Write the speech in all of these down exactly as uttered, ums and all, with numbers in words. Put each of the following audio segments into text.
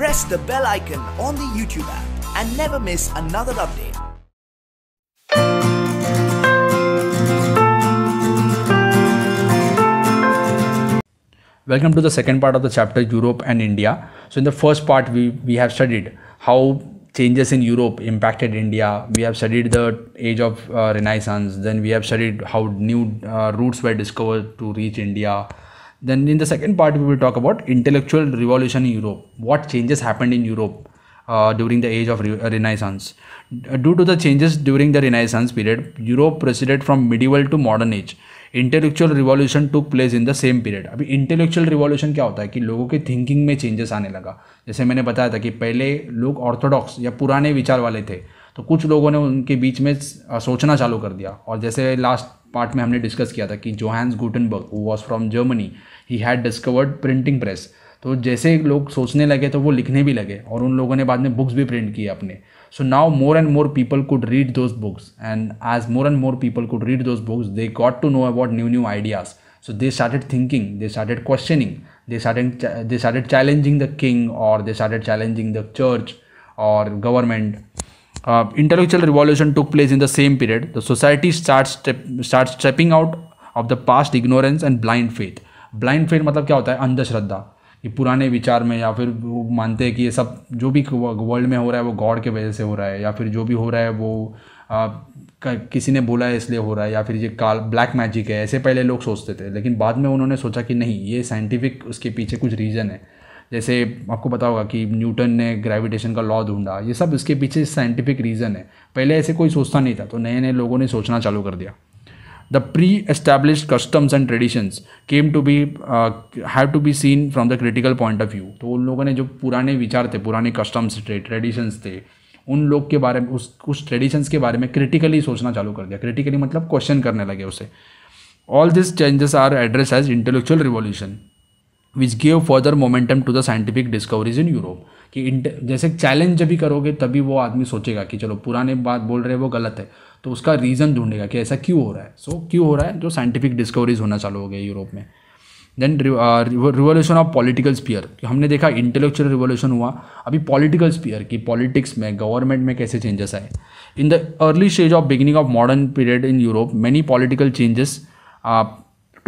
press the bell icon on the YouTube app and never miss another update. Welcome to the second part of the chapter, Europe and India. So in the first part, we, we have studied how changes in Europe impacted India. We have studied the age of uh, Renaissance. Then we have studied how new uh, routes were discovered to reach India. Then in the second part, we will talk about intellectual revolution in Europe. What changes happened in Europe uh, during the age of re Renaissance? Due to the changes during the Renaissance period, Europe proceeded from medieval to modern age. Intellectual revolution took place in the same period. अभी intellectual revolution क्या होता है कि लोगों के thinking में changes आने लगा. जैसे मैंने बताया था कि पहले लोग ऑर्थोडॉक्स या पुराने विचार वाले थे, तो कुछ लोगों ने उनके बीच में सोचना चालू कर दिया. और जैसे लास्ट पार्ट में हमने डिस्कस किया था कि Johannes Gutenberg who was from Germany, he had discovered printing press. तो जैसे लोग सोचने लगे तो वो लिखने भी लगे और उन लोगों ने बाद में बुक्स भी प्रिंट किए अपने. So now more and more people could read those books, and as more and more people could read those books, they got to know about new new ideas. So they started thinking, they started questioning, they started they started challenging the king, or they started challenging the church or government. Uh, intellectual revolution took place in the same period. The society starts step, starts stepping out of the past ignorance and blind faith. Blind faith मतलब क्या होता है? अंधश्रद्धा. ये पुराने विचार में, या फिर वो मानते हैं कि ये सब जो भी वर्ल्ड में हो रहा है वो गॉड के वजह से हो रहा है, या फिर जो भी हो रहा है वो आ, किसी ने बोला है इसलिए हो रहा है, या फिर ये काल ब्लैक मैजिक है. ऐसे पहले लोग सोचते थे, लेकिन बाद में उन्होंने सोचा कि नहीं, ये साइंटिफिक उसके पीछे कुछ रीज़न है. जैसे आपको पता होगा कि न्यूटन ने ग्रेविटेशन का लॉ ढूंढा. ये सब इसके पीछे साइंटिफिक रीज़न है. पहले ऐसे कोई सोचता नहीं था, तो नए नए लोगों ने सोचना चालू कर दिया. The pre-established customs and traditions came to be uh, have to be seen from the critical point of view. तो उन लोगों ने जो पुराने विचार थे, पुराने customs थे, traditions थे, उन लोग के बारे में, उस उस traditions के बारे में critically सोचना चालू कर दिया. Critically मतलब question करने लगे उसे. All these changes are addressed as intellectual revolution, which gave further momentum to the scientific discoveries in Europe. कि जैसे चैलेंज जब भी करोगे तभी वो आदमी सोचेगा कि चलो पुराने बात बोल रहे हैं वो गलत है, तो उसका रीज़न ढूंढेगा कि ऐसा क्यों हो रहा है. सो so, क्यों हो रहा है, जो साइंटिफिक डिस्कवरीज होना चालू हो गए यूरोप में. Then revolution of political sphere. हमने देखा इंटेलेक्चुअल रिवोल्यूशन हुआ, अभी पॉलिटिकल स्फीयर की पॉलिटिक्स में, गवर्नमेंट में कैसे चेंजेस आए. In the early stage of beginning of modern period in Europe, many political changes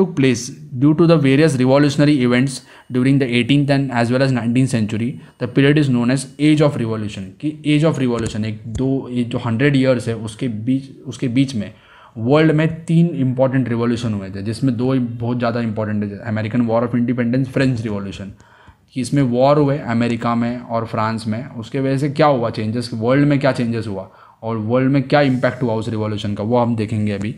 took place due to the various revolutionary events during the eighteenth and as well as nineteenth century. The period is known as Age of Revolution. कि Age of Revolution एक दो ये जो hundred years है उसके बीच उसके बीच में world में तीन इंपॉर्टेंट रिवॉल्यूशन हुए थे, जिसमें दो बहुत ज़्यादा इंपॉर्टेंट है. American war of independence, French revolution, कि इसमें वॉर हुए अमेरिका में और फ्रांस में. उसके वजह से क्या हुआ, चेंजेस वर्ल्ड में, क्या चेंजेस हुआ और वर्ल्ड में क्या इम्पैक्ट हुआ उस रिवॉल्यूशन का, वो हम देखेंगे अभी.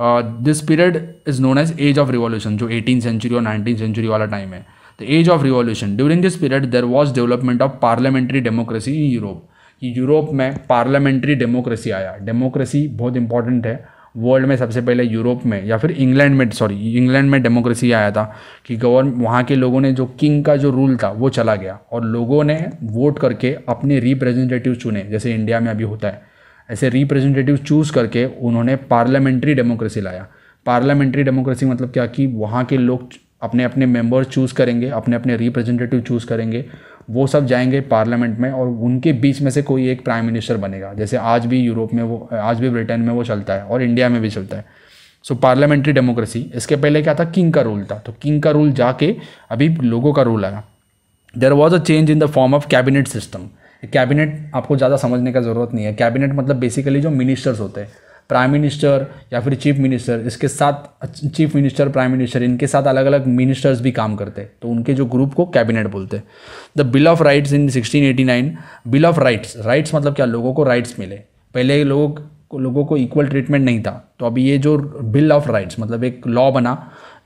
This period is known as age of revolution, जो एटीन सेंचुरी और नाइनटीन सेंचुरी वाला टाइम है, the age of revolution. During this period there was development of parliamentary democracy in Europe. कि यूरोप में पार्लियामेंट्री डेमोक्रेसी आया. Democracy बहुत important है world में. सबसे पहले यूरोप में, या फिर इंग्लैंड में, सॉरी इंग्लैंड में डेमोक्रेसी आया था. कि गवर्न वहाँ के लोगों ने, जो किंग का जो रूल था वो चला गया, और लोगों ने वोट करके अपने रिप्रेजेंटेटिव चुने, जैसे इंडिया में अभी होता है. ऐसे रिप्रेजेंटेटिव चूज़ करके उन्होंने पार्लियामेंट्री डेमोक्रेसी लाया. पार्लियामेंट्री डेमोक्रेसी मतलब क्या, कि वहाँ के लोग अपने अपने मेंबर्स चूज़ करेंगे, अपने अपने रिप्रेजेंटेटिव चूज़ करेंगे, वो सब जाएंगे पार्लियामेंट में और उनके बीच में से कोई एक प्राइम मिनिस्टर बनेगा. जैसे आज भी यूरोप में वो, आज भी ब्रिटेन में वो चलता है और इंडिया में भी चलता है. So parliamentary democracy. इसके पहले क्या था, किंग का रूल था, तो किंग का रूल जाके अभी लोगों का रूल आया. There was a change in the form of cabinet system. Cabinet आपको ज़्यादा समझने का ज़रूरत नहीं है. कैबिनेट मतलब बेसिकली जो मिनिस्टर्स होते हैं, प्राइम मिनिस्टर या फिर चीफ मिनिस्टर, इसके साथ चीफ मिनिस्टर, प्राइम मिनिस्टर, इनके साथ अलग अलग मिनिस्टर्स भी काम करते हैं, तो उनके जो ग्रुप को कैबिनेट बोलते हैं. The bill of rights in sixteen eighty nine. Bill of rights, rights मतलब क्या, लोगों को राइट्स मिले. पहले लोग लोगों को इक्वल ट्रीटमेंट नहीं था, तो अभी ये जो बिल ऑफ राइट्स मतलब एक लॉ बना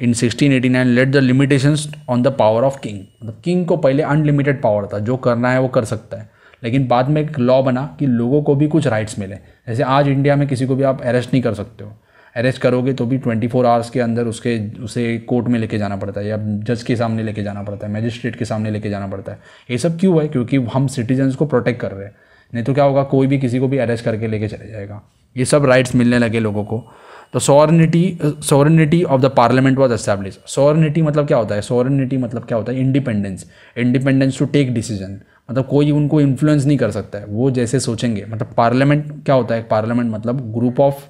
in sixteen eighty nine. Let the limitations on the power of king. मतलब किंग को पहले अनलिमिटेड पावर था, जो करना है वो कर सकता है, लेकिन बाद में एक लॉ बना कि लोगों को भी कुछ राइट्स मिले. जैसे आज इंडिया में किसी को भी आप अरेस्ट नहीं कर सकते हो, अरेस्ट करोगे तो भी ट्वेंटी फोर आवर्स के अंदर उसके उसे कोर्ट में लेके जाना पड़ता है, या जज के सामने लेके जाना पड़ता है, मजिस्ट्रेट के सामने लेके जाना पड़ता है. ये सब क्यों है, क्योंकि हम सिटीजन्स को प्रोटेक्ट कर रहे हैं, नहीं तो क्या होगा, कोई भी किसी को भी अरेस्ट करके लेके चले जाएगा. ये सब राइट्स मिलने लगे लोगों को. तो sovereignty sovereignty of the parliament was establish. Sovereignty मतलब क्या होता है? सॉवरेनिटी मतलब क्या होता है? Independence, independence to take decision, मतलब कोई उनको इन्फ्लुएंस नहीं कर सकता है, वो जैसे सोचेंगे। मतलब पार्लियामेंट क्या होता है? पार्लियामेंट मतलब ग्रुप ऑफ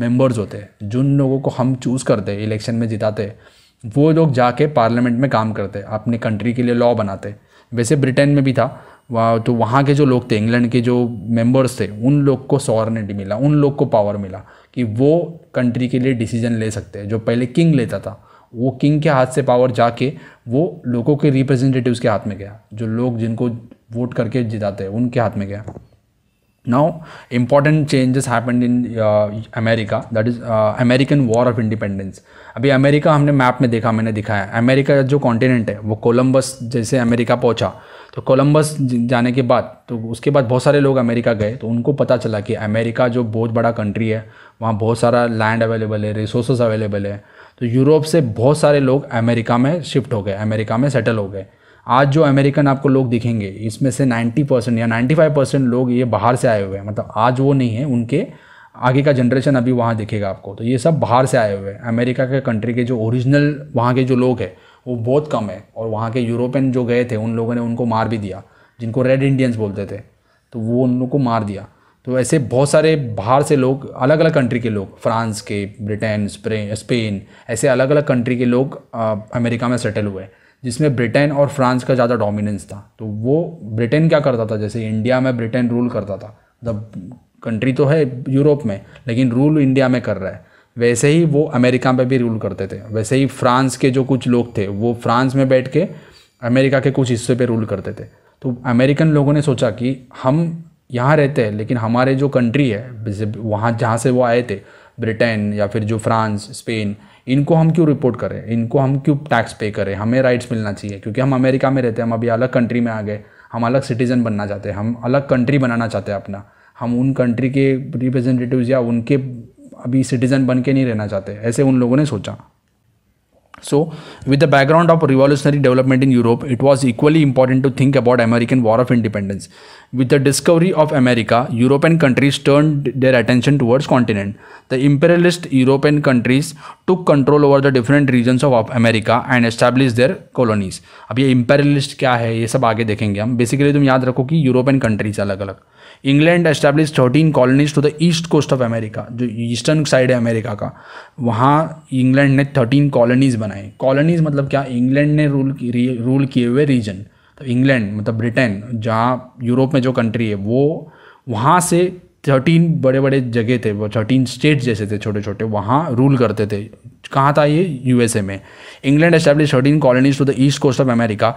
मेंबर्स होते हैं, जिन लोगों को हम चूज़ करते हैं, इलेक्शन में जिताते हैं, वो लोग जाके पार्लियामेंट में काम करते हैं, अपने कंट्री के लिए लॉ बनाते हैं। वैसे ब्रिटेन में भी था, वहाँ तो वहाँ के जो लोग थे, इंग्लैंड के जो मेंबर्स थे, उन लोग को सॉवरेनिटी मिला, उन लोग को पावर मिला कि वो कंट्री के लिए डिसीजन ले सकते हैं। जो पहले किंग लेता था, वो किंग के हाथ से पावर जाके वो लोगों के रिप्रेजेंटेटिव्स के हाथ में गया, जो लोग जिनको वोट करके जिताते हैं उनके हाथ में गया। Now important changes happened in America, that is American war of independence. अभी अमेरिका हमने मैप में देखा, मैंने दिखाया अमेरिका जो कॉन्टिनेंट है, वो कोलंबस जैसे अमेरिका पहुंचा, तो कोलंबस जाने के बाद, तो उसके बाद बहुत सारे लोग अमेरिका गए, तो उनको पता चला कि अमेरिका जो बहुत बड़ा कंट्री है, वहाँ बहुत सारा लैंड अवेलेबल है, रिसोर्सेज अवेलेबल है, तो यूरोप से बहुत सारे लोग अमेरिका में शिफ्ट हो गए, अमेरिका में सेटल हो गए। आज जो अमेरिकन आपको लोग दिखेंगे, इसमें से नब्बे परसेंट या पचानवे परसेंट लोग ये बाहर से आए हुए हैं, मतलब आज वो नहीं है, उनके आगे का जनरेशन अभी वहाँ दिखेगा आपको, तो ये सब बाहर से आए हुए हैं। अमेरिका के कंट्री के जो ओरिजिनल वहाँ के जो लोग हैं वो बहुत कम है, और वहाँ के यूरोपियन जो गए थे उन लोगों ने उनको मार भी दिया, जिनको रेड इंडियंस बोलते थे, तो वो उन लोगों को मार दिया। तो ऐसे बहुत सारे बाहर से लोग, अलग अलग कंट्री के लोग, फ्रांस के, ब्रिटेन, स्पेन, ऐसे अलग अलग कंट्री के लोग अमेरिका में सेटल हुए, जिसमें ब्रिटेन और फ्रांस का ज़्यादा डोमिनेंस था। तो वो ब्रिटेन क्या करता था, जैसे इंडिया में ब्रिटेन रूल करता था, मतलब कंट्री तो है यूरोप में लेकिन रूल इंडिया में कर रहा है, वैसे ही वो अमेरिका में भी रूल करते थे। वैसे ही फ्रांस के जो कुछ लोग थे वो फ्रांस में बैठ के अमेरिका के कुछ हिस्से पे रूल करते थे। तो अमेरिकन लोगों ने सोचा कि हम यहाँ रहते हैं लेकिन हमारे जो कंट्री है, वहाँ जहाँ से वो आए थे, ब्रिटेन या फिर जो फ्रांस, स्पेन, इनको हम क्यों रिपोर्ट करें, इनको हम क्यों टैक्स पे करें, हमें राइट्स मिलना चाहिए, क्योंकि हम अमेरिका में रहते हैं, हम अभी अलग कंट्री में आ गए, हम अलग सिटीज़न बनना चाहते हैं, हम अलग कंट्री बनाना चाहते हैं अपना, हम उन कंट्री के रिप्रेजेंटेटिव्स या उनके अभी सिटीज़न बन के नहीं रहना चाहते, ऐसे उन लोगों ने सोचा। So, with the background of revolutionary development in Europe, it was equally important to think about American War of Independence. With the discovery of America, European countries turned their attention towards continent. The imperialist European countries took control over the different regions of America and established their colonies. अब ये imperialist क्या है ये सब आगे देखेंगे हम। Basically तुम याद रखो कि European countries अलग अलग। England established thirteen colonies to the east coast of America, जो eastern side है अमेरिका का, वहाँ England ने thirteen colonies बनाए। कॉलोनीज मतलब क्या? इंग्लैंड ने रूल रूल किए हुए रीजन। तो इंग्लैंड मतलब ब्रिटेन, जहाँ यूरोप में जो कंट्री है वो, वहाँ से थर्टीन बड़े बड़े जगह थे, वो थर्टीन स्टेट जैसे थे छोटे छोटे, वहाँ रूल करते थे। कहाँ था ये? यूएसए में। England establish thirteen colonies to the east coast of America.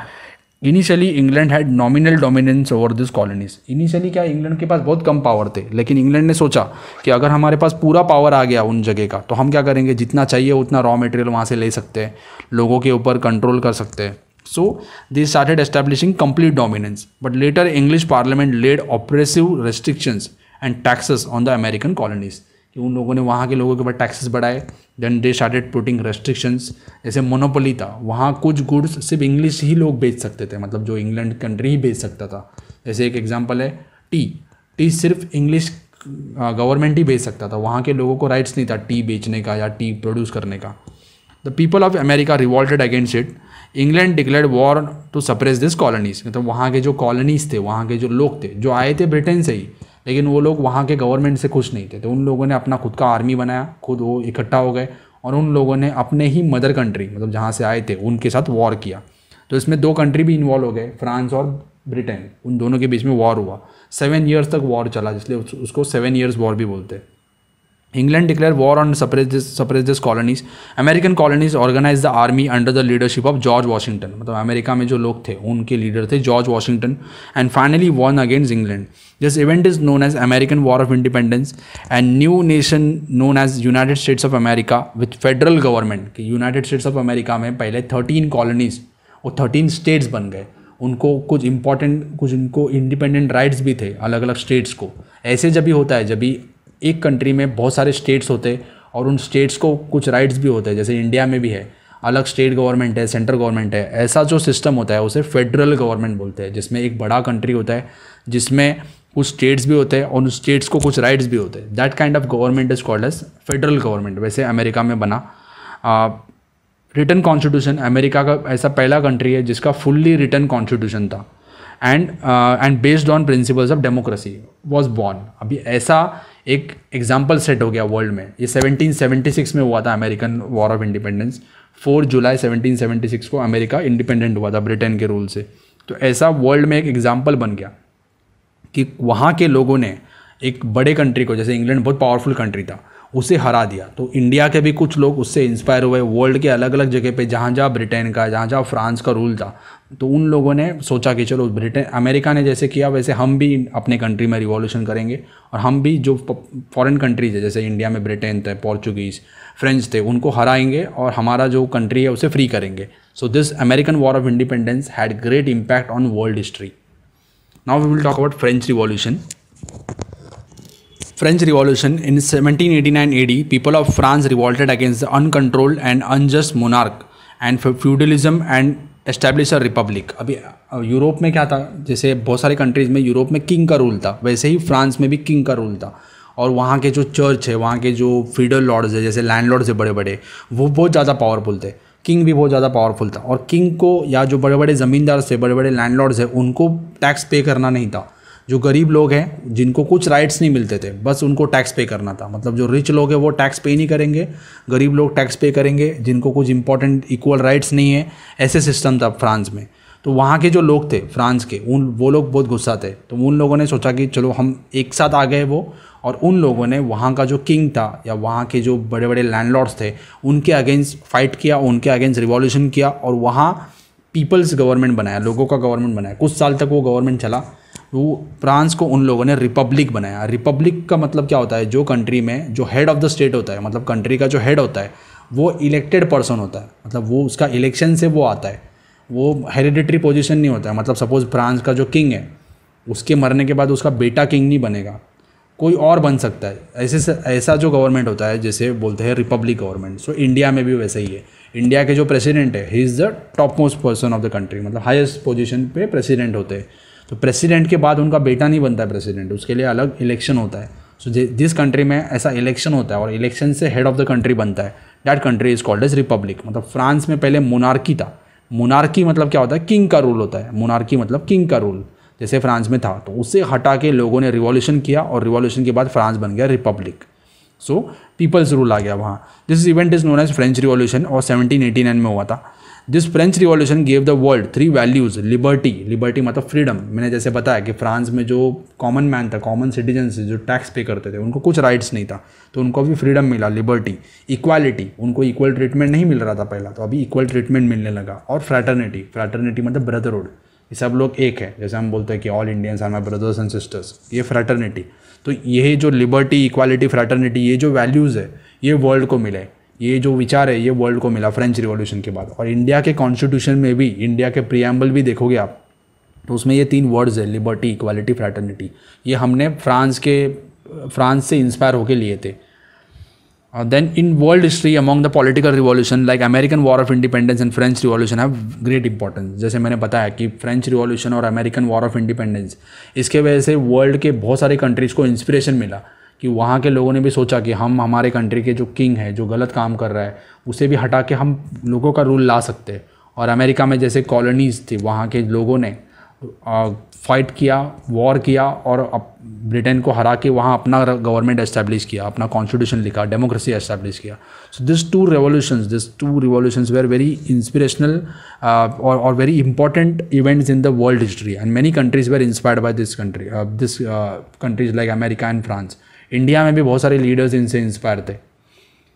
Initially England had nominal dominance over this colonies. Initially क्या, इंग्लैंड के पास बहुत कम पावर थे, लेकिन इंग्लैंड ने सोचा कि अगर हमारे पास पूरा पावर आ गया उन जगह का, तो हम क्या करेंगे, जितना चाहिए उतना रॉ मटेरियल वहाँ से ले सकते हैं, लोगों के ऊपर कंट्रोल कर सकते हैं। So they started establishing complete dominance, but later English parliament laid oppressive restrictions and taxes on the American colonies. कि उन लोगों ने वहाँ के लोगों के ऊपर टैक्सेस बढ़ाए, then they started putting restrictions. जैसे मोनोपोली था, वहाँ कुछ गुड्स सिर्फ इंग्लिश ही लोग बेच सकते थे, मतलब जो इंग्लैंड कंट्री ही बेच सकता था। जैसे एक एग्जांपल है टी, टी सिर्फ इंग्लिश गवर्नमेंट ही बेच सकता था, वहाँ के लोगों को राइट्स नहीं था टी बेचने का या टी प्रोड्यूस करने का। The people of America revolted against it. England declared war to suppress this colonies. मतलब वहाँ के जो कॉलोनीज थे, वहाँ के जो लोग थे, जो आए थे ब्रिटेन से ही, लेकिन वो लोग वहाँ के गवर्नमेंट से खुश नहीं थे, तो उन लोगों ने अपना खुद का आर्मी बनाया, खुद वो इकट्ठा हो गए और उन लोगों ने अपने ही मदर कंट्री, मतलब जहाँ से आए थे, उनके साथ वॉर किया। तो इसमें दो कंट्री भी इन्वॉल्व हो गए, फ्रांस और ब्रिटेन, उन दोनों के बीच में वॉर हुआ। सेवन ईयर्स तक वॉर चला, इसलिए उसको सेवन ईयर्स वॉर भी बोलते हैं। England declared war on suppressed these colonies. American colonies organized the army under the leadership of George Washington. मतलब अमेरिका में जो लोग थे उनके लीडर थे George Washington, and finally won against England. This event is known as American War of Independence. A new nation known as United States of America with federal government. कि United States of America में पहले thirteen colonies और thirteen states बन गए, उनको कुछ important, कुछ उनको इंडिपेंडेंट राइट्स भी थे अलग अलग स्टेट्स को। ऐसे जब भी होता है, जब भी एक कंट्री में बहुत सारे स्टेट्स होते हैं और उन स्टेट्स को कुछ राइट्स भी होते हैं, जैसे इंडिया में भी है, अलग स्टेट गवर्नमेंट है, सेंट्रल गवर्नमेंट है, ऐसा जो सिस्टम होता है उसे फेडरल गवर्नमेंट बोलते हैं, जिसमें एक बड़ा कंट्री होता है, जिसमें कुछ स्टेट्स भी होते हैं और उन स्टेट्स को कुछ राइट्स भी होते हैं. That kind of government is called as federal government. वैसे अमेरिका में बना रिटन कॉन्स्टिट्यूशन. अमेरिका का ऐसा पहला कंट्री है जिसका फुल्ली रिटन कॉन्स्टिट्यूशन था and and based on principles of democracy was born. अभी ऐसा एक एग्जाम्पल सेट हो गया वर्ल्ड में. ये सेवनटीन सेवनटी सिक्स में हुआ था American war of independence. Four July seventeen seventy six को अमेरिका इंडिपेंडेंट हुआ था ब्रिटेन के रूल से. तो ऐसा वर्ल्ड में एक एग्जाम्पल बन गया कि वहाँ के लोगों ने एक बड़े कंट्री को, जैसे इंग्लैंड बहुत पावरफुल कंट्री था, उसे हरा दिया. तो इंडिया के भी कुछ लोग उससे इंस्पायर हुए. वर्ल्ड के अलग अलग जगह पे जहाँ जहाँ ब्रिटेन का, जहाँ जहाँ फ्रांस का रूल था, तो उन लोगों ने सोचा कि चलो ब्रिटेन अमेरिका ने जैसे किया वैसे हम भी अपने कंट्री में रिवॉल्यूशन करेंगे और हम भी जो फॉरेन कंट्रीज है, जैसे इंडिया में ब्रिटेन थे, पोर्चुगीज़, फ्रेंच थे, उनको हराएंगे और हमारा जो कंट्री है उसे फ्री करेंगे. So this American war of independence had great impact on world history. Now we will talk about French revolution. French Revolution in seventeen eighty-nine A D, people of France revolted against the uncontrolled and unjust monarch and feudalism and established a republic. अभी Europe में क्या था, जैसे बहुत सारे countries में Europe में king का रूल था, वैसे ही फ्रांस में भी किंग का रूल था. और वहाँ के जो चर्च है, वहाँ के जो फीडल लॉर्ड्स है, जैसे लैंड लॉर्ड्स है बड़े बड़े, वो बहुत ज़्यादा पावरफुल थे. किंग भी बहुत ज़्यादा पावरफुल था. और किंग को या जो बड़े बड़े ज़मींदार थे, बड़े बड़े लैंड लॉर्ड्स है, उनको टैक्स पे करना नहीं था. जो गरीब लोग हैं जिनको कुछ राइट्स नहीं मिलते थे, बस उनको टैक्स पे करना था. मतलब जो रिच लोग हैं वो टैक्स पे नहीं करेंगे, गरीब लोग टैक्स पे करेंगे जिनको कुछ इंपॉर्टेंट इक्वल राइट्स नहीं है. ऐसे सिस्टम था फ्रांस में. तो वहाँ के जो लोग थे फ्रांस के, उन वो लोग बहुत गुस्सा थे. तो उन लोगों ने सोचा कि चलो हम एक साथ आ गए वो, और उन लोगों ने वहाँ का जो किंग था या वहाँ के जो बड़े बड़े लैंडलॉर्ड्स थे उनके अगेंस्ट फाइट किया, उनके अगेंस्ट रिवॉल्यूशन किया और वहाँ पीपल्स गवर्नमेंट बनाया, लोगों का गवर्नमेंट बनाया. कुछ साल तक वो गवर्नमेंट चला. वो फ्रांस को उन लोगों ने रिपब्लिक बनाया. रिपब्लिक का मतलब क्या होता है, जो कंट्री में जो हेड ऑफ द स्टेट होता है, मतलब कंट्री का जो हेड होता है वो इलेक्टेड पर्सन होता है. मतलब वो उसका इलेक्शन से वो आता है, वो हेरिडिटरी पोजीशन नहीं होता है. मतलब सपोज फ्रांस का जो किंग है उसके मरने के बाद उसका बेटा किंग नहीं बनेगा, कोई और बन सकता है. ऐसे ऐसा जो गवर्नमेंट होता है जैसे बोलते हैं रिपब्लिक गवर्नमेंट. सो इंडिया में भी वैसा ही है. इंडिया के जो प्रेसिडेंट है, he is the top most person of the country. मतलब हाईएस्ट पोजीशन पे प्रेसिडेंट होते हैं. तो प्रेसिडेंट के बाद उनका बेटा नहीं बनता है प्रेसिडेंट, उसके लिए अलग इलेक्शन होता है. सो जिस कंट्री में ऐसा इलेक्शन होता है और इलेक्शन से हेड ऑफ द कंट्री बनता है, that country is called as republic. मतलब फ्रांस में पहले मोनार्की था. मोनार्की मतलब क्या होता है, किंग का रूल होता है. मोनार्की मतलब किंग का रूल जैसे फ्रांस में था. तो उसे हटा के लोगों ने रिवॉल्यूशन किया और रिवॉल्यूशन के बाद फ्रांस बन गया रिपब्लिक. सो पीपल्स रूल आ गया वहाँ. This event is known as French revolution और सेवनटीन एटी नाइन में हुआ था. This French revolution gave the world three values, liberty. Liberty मतलब फ्रीडम. मैंने जैसे बताया कि फ्रांस में जो कॉमन मैन था, कॉमन सिटीजन्स जो टैक्स पे करते थे, उनको कुछ राइट्स नहीं था, तो उनको भी फ्रीडम मिला, लिबर्टी. इक्वालिटी, उनको इक्वल ट्रीटमेंट नहीं मिल रहा था पहला, तो अभी इक्वल ट्रीटमेंट मिलने लगा. और फ्रैटर्निटी, फ्रैटर्निटी मतलब ब्रदरहुड. ये सब लोग एक है, जैसे हम बोलते हैं कि all Indians are my brothers and sisters, ये फ्रैटर्निटी. तो ये जो लिबर्टी, इक्वालिटी, फ्रैटर्निटी, ये जो वैल्यूज़ है ये वर्ल्ड को मिले, ये जो विचार है ये वर्ल्ड को मिला फ्रेंच रिवॉल्यूशन के बाद. और इंडिया के कॉन्स्टिट्यूशन में भी, इंडिया के प्रीएम्बल भी देखोगे आप तो उसमें ये तीन वर्ड्स है, लिबर्टी, इक्वालिटी, फ्रैटर्निटी. ये हमने फ्रांस के फ्रांस से इंस्पायर होकर लिए थे. Then in world history among the political revolution like American war of independence and French revolution have great importance. जैसे मैंने बताया कि फ्रेंच रिवॉल्यूशन और अमेरिकन वॉर ऑफ इंडिपेंडेंस, इसके वजह से वर्ल्ड के बहुत सारे कंट्रीज़ को इंस्पिरेशन मिला कि वहाँ के लोगों ने भी सोचा कि हम हमारे कंट्री के जो किंग है जो गलत काम कर रहा है उसे भी हटा के हम लोगों का रूल ला सकते हैं. और अमेरिका में जैसे कॉलोनीज़ थी, वहाँ के लोगों ने फाइट किया, वॉर किया और ब्रिटेन को हरा के वहाँ अपना गवर्नमेंट एस्टैब्लिश किया, अपना कॉन्स्टिट्यूशन लिखा, डेमोक्रेसी एस्टैब्लिश किया. So this two revolutions this two revolutions were very inspirational और और very important events in the world history and many countries were inspired by this country this countries like America and France. India में भी बहुत सारे leaders इनसे inspire थे.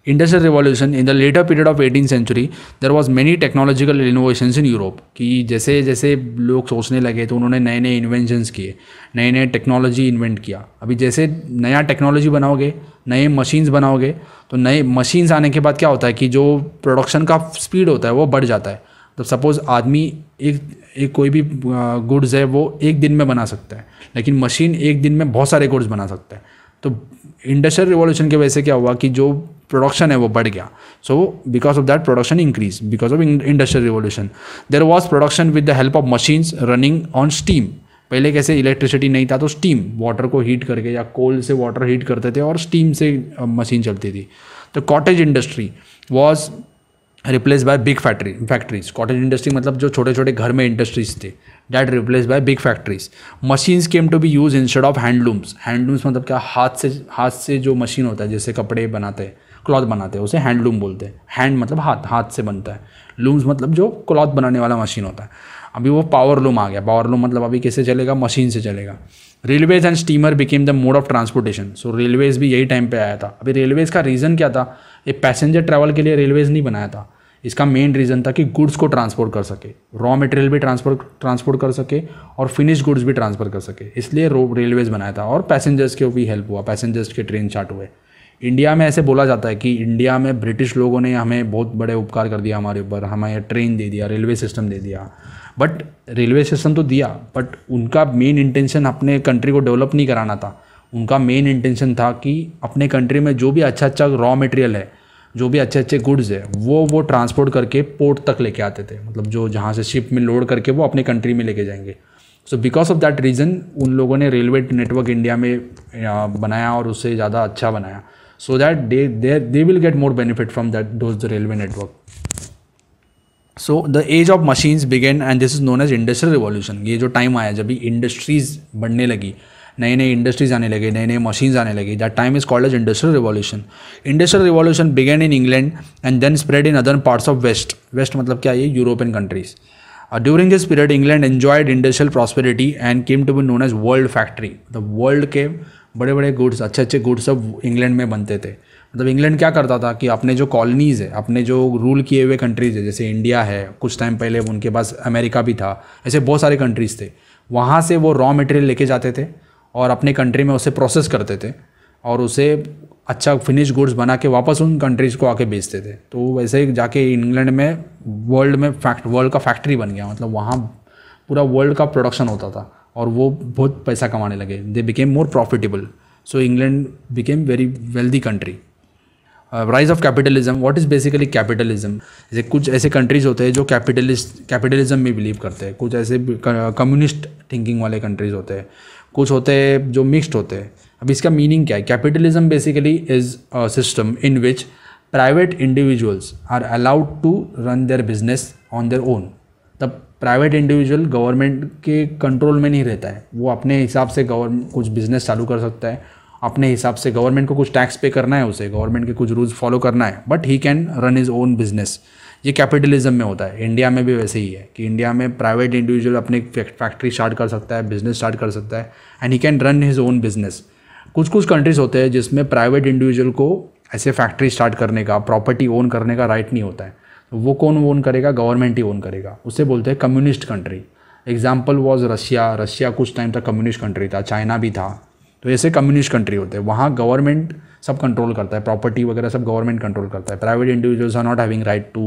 Industrial revolution in the later period of eighteen century there was many technological innovations in Europe. कि जैसे जैसे लोग सोचने लगे तो उन्होंने नए नए इन्वेंशंस किए, नए नए टेक्नोलॉजी इन्वेंट किया. अभी जैसे नया टेक्नोलॉजी बनाओगे, नए मशीन्स बनाओगे, तो नए मशीन्स आने के बाद क्या होता है कि जो प्रोडक्शन का स्पीड होता है वो बढ़ जाता है. तो सपोज़ आदमी एक एक कोई भी गुड्स है वो एक दिन में बना सकता है, लेकिन मशीन एक दिन में बहुत सारे गुड्स बना सकता है. तो इंडस्ट्रियल रिवॉल्यूशन की वजह से क्या हुआ कि जो प्रोडक्शन है वो बढ़ गया. So because of that production increase because of industrial revolution. There was production with the help of machines running on steam पहले कैसे इलेक्ट्रिसिटी नहीं था तो स्टीम, वाटर को हीट करके या कोल से वाटर हीट करते थे और स्टीम से मशीन चलती थी। तो cottage industry was replace by big factory factories. Cottage industry मतलब जो छोटे छोटे घर में इंडस्ट्रीज थे, that replace by big factories. Machines came to be use instead of handlooms. Handlooms मतलब क्या, हाथ से हाथ से जो मशीन होता है जैसे कपड़े बनाते हैं, क्लॉथ बनाते हैं, उसे हैंडलूम बोलते हैं। हैंड मतलब हाथ, हाथ से बनता है। लूम्स मतलब जो क्लॉथ बनाने वाला मशीन होता है। अभी वो पावर लूम आ गया। पावर लूम मतलब अभी कैसे चलेगा, मशीन से चलेगा। Railways and steamer became the mode of transportation. So railways भी यही टाइम पे आया था। अभी रेलवेज का रीज़न क्या था, ये पैसेंजर ट्रैवल के लिए रेलवेज नहीं बनाया था। इसका मेन रीज़न था कि गुड्स को ट्रांसपोर्ट कर सके, रॉ मटेरियल भी ट्रांसपोर्ट ट्रांसपोर्ट कर सके और फिनिश गुड्स भी ट्रांसफर कर सके, इसलिए रेलवेज बनाया था। और पैसेंजर्स के भी हेल्प हुआ, पैसेंजर्स के ट्रेन चार्ट हुए। इंडिया में ऐसे बोला जाता है कि इंडिया में ब्रिटिश लोगों ने हमें बहुत बड़े उपकार कर दिया हमारे ऊपर, हमें ट्रेन दे दिया, रेलवे सिस्टम दे दिया। बट रेलवे सिस्टम तो दिया, बट उनका मेन इंटेंशन अपने कंट्री को डेवलप नहीं कराना था। उनका मेन इंटेंशन था कि अपने कंट्री में जो भी अच्छा अच्छा रॉ मटेरियल है, जो भी अच्छे अच्छे गुड्स है, वो वो ट्रांसपोर्ट करके पोर्ट तक लेके आते थे। मतलब जो जहाँ से शिप में लोड करके वो अपने कंट्री में लेके जाएंगे। So because of that reason उन लोगों ने रेलवे नेटवर्क इंडिया में बनाया और उससे ज़्यादा अच्छा बनाया। so that they they they will get more benefit from that those the railway network. So the age of machines began and this is known as industrial revolution. ये जो time आया जब भी इंडस्ट्रीज बनने लगी, नए नए इंडस्ट्रीज आने लगे, नए नए मशीन्स आने लगे, that time is called as industrial revolution. Industrial revolution began in England and then spread in other parts of West. West मतलब क्या, ये European countries. During this period England enjoyed industrial prosperity and came to be known as world factory. The world के बड़े बड़े goods, अच्छे अच्छे goods सब England में बनते थे। मतलब इंग्लैंड क्या करता था कि अपने जो कॉलोनीज़ है, अपने जो रूल किए हुए कंट्रीज़ है, जैसे इंडिया है, कुछ टाइम पहले उनके पास अमेरिका भी था, ऐसे बहुत सारे कंट्रीज़ थे। वहाँ से वो रॉ मटेरियल लेके जाते थे और अपने कंट्री में उसे प्रोसेस करते थे और उसे अच्छा फिनिश गुड्स बना के वापस उन कंट्रीज़ को आके बेचते थे। तो वैसे ही जाके इंग्लैंड में वर्ल्ड में फैक्ट वर्ल्ड का फैक्ट्री बन गया। मतलब वहाँ पूरा वर्ल्ड का प्रोडक्शन होता था और वो बहुत पैसा कमाने लगे। They became more profitable. So England became very wealthy country. Rise of capitalism. What is basically capitalism? जैसे कुछ ऐसे कंट्रीज़ होते हैं जो कैपिटलिस्ट कैपिटलिज्म में बिलीव करते हैं, कुछ ऐसे कम्युनिस्ट थिंकिंग वाले कंट्रीज़ होते हैं, कुछ होते हैं जो मिक्स्ड होते हैं। अब इसका मीनिंग क्या है? Capitalism basically is a system in which private individuals are allowed to run their business on their own. तब प्राइवेट इंडिविजुअल गवर्नमेंट के कंट्रोल में नहीं रहता है, वो अपने हिसाब से गवर्नमेंट कुछ बिजनेस चालू कर सकता है, अपने हिसाब से। गवर्नमेंट को कुछ टैक्स पे करना है, उसे गवर्नमेंट के कुछ रूल्स फॉलो करना है, but he can run his own business. ये कैपिटलिज्म में होता है। इंडिया में भी वैसे ही है कि इंडिया में प्राइवेट इंडिविजुअल अपने फैक्ट्री स्टार्ट कर सकता है, बिजनेस स्टार्ट कर सकता है and he can run his own business. कुछ कुछ कंट्रीज़ होते हैं जिसमें प्राइवेट इंडिविजुअल को ऐसे फैक्ट्री स्टार्ट करने का, प्रॉपर्टी ओन करने का राइट नहीं होता है। वो कौन ओन करेगा? गवर्नमेंट ही ओन करेगा। उसे बोलते हैं communist country. Example was Russia. Russia कुछ टाइम तक कम्युनिस्ट कंट्री था, चाइना भी था। तो ऐसे कम्युनिस्ट कंट्री होते हैं, वहाँ गवर्नमेंट सब कंट्रोल करता है, प्रॉपर्टी वगैरह सब गवर्नमेंट कंट्रोल करता है। Private individuals are not having right to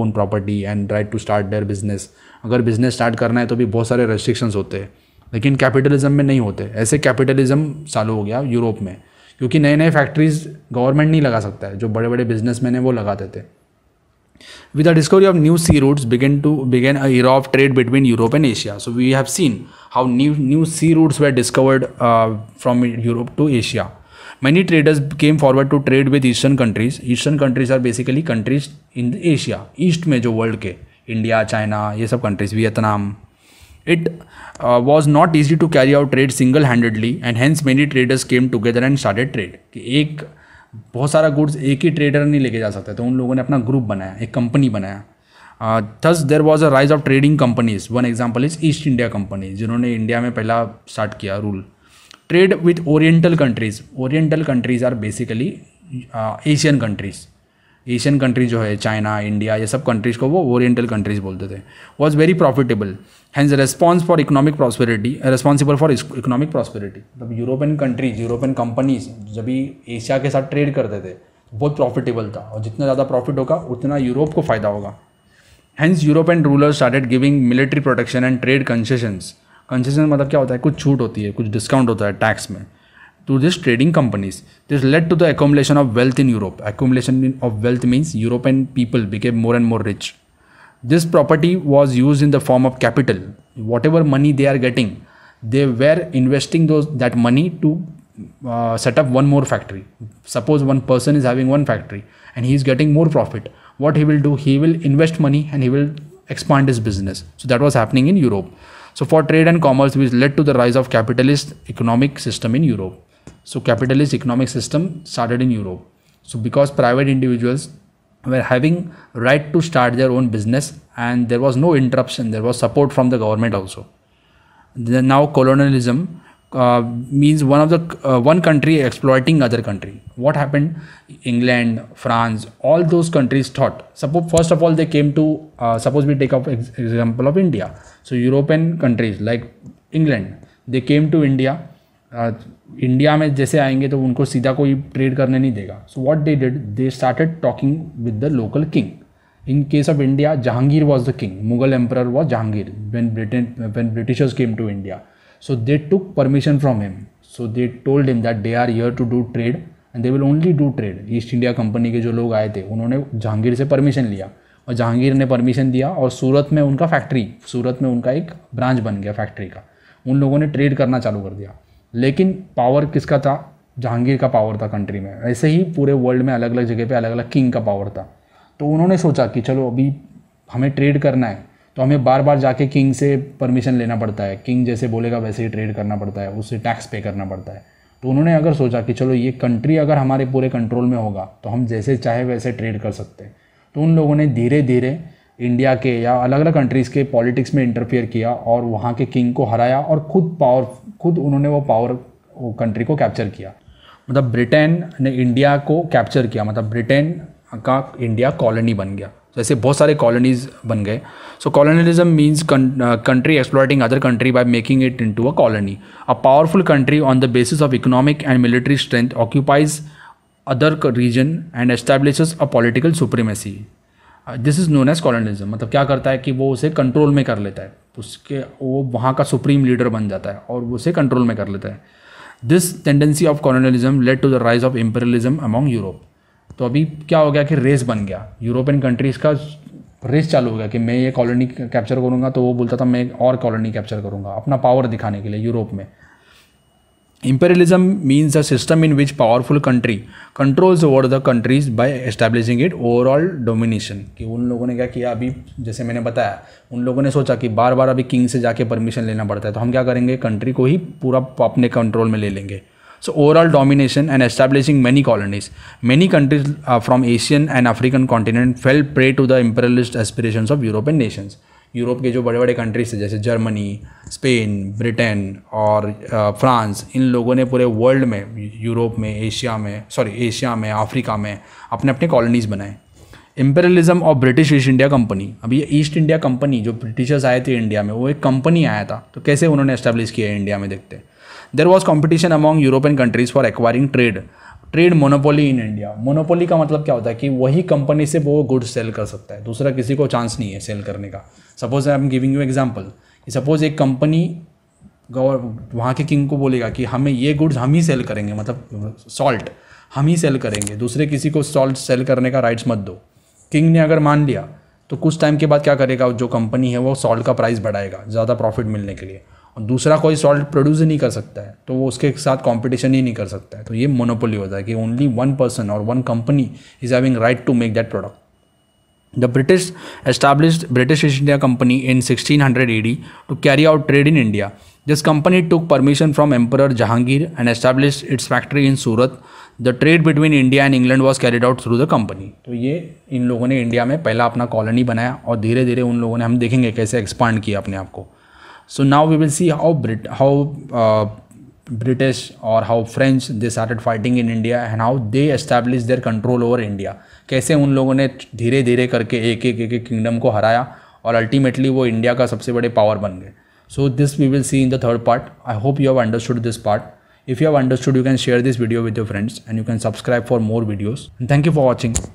own property and right to start their business. अगर बिजनेस स्टार्ट करना है तो भी बहुत सारे रेस्ट्रिक्शंस होते हैं, लेकिन कैपिटलिज्म में नहीं होते। ऐसे कैपिटलिज्म चालू हो गया यूरोप में, क्योंकि नए नए फैक्ट्रीज गवर्नमेंट नहीं लगा सकता है, जो बड़े बड़े बिजनेसमैन हैं वो लगाते थे। With the discovery of new sea routes began to began an era of trade between Europe and Asia. So we have seen how new new sea routes were discovered uh, from Europe to Asia. Many traders came forward to trade with Eastern countries. Eastern countries are basically countries in Asia. East में जो world के India, China ये सब countries, Vietnam. It uh, was not easy to carry out trade single-handedly, and hence many traders came together and started trade. कि एक बहुत सारा goods एक ही ट्रेडर नहीं लेके जा सकता, तो उन लोगों ने अपना ग्रुप बनाया, एक कंपनी बनाया। Thus there was a rise of trading companies. One example is East India company, जिन्होंने इंडिया में पहला स्टार्ट किया rule. Trade with oriental countries. Oriental countries are basically Asian countries. Asian countries जो है China, India, ये सब countries को वो ओरिएंटल कंट्रीज बोलते थे। Was very profitable, hence response for economic prosperity responsible for economic prosperity. मतलब यूरोपियन कंट्रीज, यूरोपियन कंपनीज जब भी एशिया के साथ ट्रेड करते थे बहुत प्रॉफिटेबल था, और जितना ज़्यादा प्रॉफिट होगा उतना यूरोप को फ़ायदा होगा। Hence European rulers started giving military protection and trade concessions. Concession मतलब क्या होता है? कुछ छूट होती है, कुछ डिस्काउंट होता है टैक्स में। To these trading companies, this led to the accumulation of wealth in Europe. Accumulation of wealth means European people became more and more rich. This property was used in the form of capital. Whatever money they are getting, they were investing those that money to uh, set up one more factory. Suppose one person is having one factory and he is getting more profit. What he will do, he will invest money and he will expand his business. So that was happening in Europe. So for trade and commerce, which led to the rise of capitalist economic system in Europe. So capitalist economic system started in Europe. So because private individuals were having right to start their own business and there was no interruption, there was support from the government also. Then now colonialism uh, means one of the uh, one country exploiting other country. What happened? England, France, all those countries thought. Suppose first of all they came to uh, suppose we take up example of India. So European countries like England, they came to India. Uh, India में जैसे आएंगे तो उनको सीधा कोई trade करने नहीं देगा. So what they did, they started talking with the local king. In case of India, Jahangir was the king. Mughal emperor was Jahangir when Britain when Britishers came to India. So they took permission from him. So they told him that they are here to do trade and they will only do trade. East India Company के जो लोग आए थे उन्होंने जहांगीर से permission लिया और जहांगीर ने परमिशन दिया और सूरत में उनका फैक्ट्री सूरत में उनका एक ब्रांच बन गया फैक्ट्री का. उन लोगों ने ट्रेड करना चालू कर दिया. लेकिन पावर किसका था? जहांगीर का पावर था कंट्री में. ऐसे ही पूरे वर्ल्ड में अलग अलग जगह पे अलग अलग किंग का पावर था. तो उन्होंने सोचा कि चलो अभी हमें ट्रेड करना है तो हमें बार बार जाके किंग से परमिशन लेना पड़ता है. किंग जैसे बोलेगा वैसे ही ट्रेड करना पड़ता है, उससे टैक्स पे करना पड़ता है. तो उन्होंने अगर सोचा कि चलो ये कंट्री अगर हमारे पूरे कंट्रोल में होगा तो हम जैसे चाहे वैसे ट्रेड कर सकते हैं. तो उन लोगों ने धीरे धीरे इंडिया के या अलग अलग कंट्रीज़ के पॉलिटिक्स में इंटरफेयर किया और वहाँ के किंग को हराया और खुद पावर खुद उन्होंने वो पावर वो कंट्री को कैप्चर किया. मतलब ब्रिटेन ने इंडिया को कैप्चर किया. मतलब ब्रिटेन का इंडिया कॉलोनी बन गया. जैसे बहुत सारे कॉलोनीज बन गए. So colonialism means country exploiting other country by making it into a colony. A powerful country on the basis of economic and military strength occupies other region and establishes a political supremacy. This is known as colonialism. मतलब क्या करता है कि वो उसे control में कर लेता है. उसके वो वहाँ का सुप्रीम लीडर बन जाता है और वो उसे कंट्रोल में कर लेता है. This tendency of colonialism led to the rise of imperialism among Europe. तो अभी क्या हो गया कि रेस बन गया. यूरोपियन कंट्रीज़ का रेस चालू हो गया कि मैं ये कॉलोनी कैप्चर करूँगा तो वो बोलता था मैं और कॉलोनी कैप्चर करूँगा अपना पावर दिखाने के लिए यूरोप में. Imperialism means a system in which powerful country controls over the countries by establishing it overall domination. कि उन लोगों ने क्या किया, अभी जैसे मैंने बताया उन लोगों ने सोचा कि बार बार अभी किंग से जाके परमिशन लेना पड़ता है तो हम क्या करेंगे, कंट्री को ही पूरा अपने कंट्रोल में ले लेंगे. So overall domination and establishing many colonies. Many countries uh, from Asian and African continent fell prey to the imperialist aspirations of European nations. Europe के जो बड़े बड़े कंट्रीज थे जैसे जर्मनी, स्पेन, ब्रिटेन और फ्रांस, इन लोगों ने पूरे वर्ल्ड में यूरोप में एशिया में सॉरी एशिया में अफ्रीका में अपने अपने कॉलोनीज़ बनाए. Imperialism of British East India company. अब ये ईस्ट इंडिया कंपनी जो ब्रिटिशर्स आए थे इंडिया में वो एक कंपनी आया था तो कैसे उन्होंने एस्टेब्लिश किया इंडिया में देखते. There was competition among European countries for acquiring trade trade monopoly in India. Monopoly का मतलब क्या होता है कि वही कंपनी से वो गुड्स सेल कर सकता है, दूसरा किसी को चांस नहीं है सेल करने का. Suppose I am giving you example कि सपोज एक कंपनी वहाँ के किंग को बोलेगा कि हमें ये गुड्स हम ही सेल करेंगे, मतलब सॉल्ट हम ही सेल करेंगे, दूसरे किसी को सॉल्ट सेल करने का राइट्स मत दो. किंग ने अगर मान लिया तो कुछ टाइम के बाद क्या करेगा, जो कंपनी है वो सॉल्ट का प्राइस बढ़ाएगा ज़्यादा प्रॉफिट मिलने के लिए और दूसरा कोई सॉल्ट प्रोड्यूस ही नहीं कर सकता है तो वो उसके साथ कंपटीशन ही नहीं कर सकता है. तो ये मोनोपोली होता है कि ओनली वन पर्सन और one company is having right to make that product. The British established British East India Company in sixteen hundred A D to carry out trade in India. This company took permission from Emperor Jahangir and established its factory in Surat. The trade between India and England was carried out through the company. तो ये इन लोगों ने India में पहला अपना colony बनाया और धीरे धीरे उन लोगों ने हम देखेंगे कैसे एक्सपांड किया अपने आप को. So now we will see how Brit how uh, British or how French they started fighting in India and how they established their control over India. कैसे उन लोगों ने धीरे धीरे करके एक एक एक किंगडम को हराया और अल्टीमेटली वो इंडिया का सबसे बड़े पावर बन गए. So this we will see in the third part. I hope you have understood this part. If you have understood you can share this video with your friends and you can subscribe for more videos. Thank you for watching.